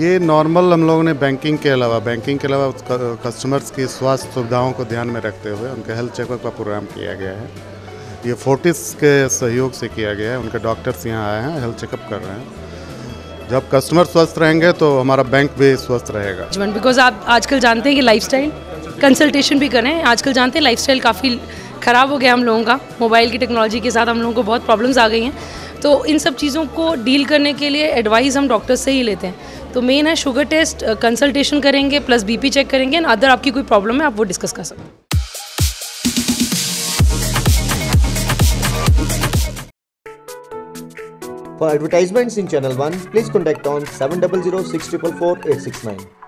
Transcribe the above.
ये नॉर्मल हम लोगों ने बैंकिंग के अलावा कस्टमर्स की स्वास्थ्य सुविधाओं को ध्यान में रखते हुए उनके हेल्थ चेकअप का प्रोग्राम किया गया है। ये फोर्टिस के सहयोग से किया गया है। उनके डॉक्टर्स यहाँ आए हैं, हेल्थ चेकअप कर रहे हैं। जब कस्टमर स्वस्थ रहेंगे तो हमारा बैंक भी स्वस्थ रहेगा। बिकॉज आप आजकल जानते हैं कि लाइफस्टाइल कंसल्टेशन भी करें, आजकल जानते हैं लाइफस्टाइल काफ़ी ख़राब हो गया हम लोगों का। मोबाइल की टेक्नोलॉजी के साथ हम लोगों को बहुत प्रॉब्लम्स आ गई हैं, तो इन सब चीज़ों को डील करने के लिए एडवाइस हम डॉक्टर से ही लेते हैं। तो मेन है शुगर टेस्ट, कंसल्टेशन करेंगे, प्लस बीपी चेक करेंगे एंड अदर आपकी कोई प्रॉब्लम है आप वो डिस्कस कर सकते हैं। For advertisements in Channel 1, please contact on 700 644 869.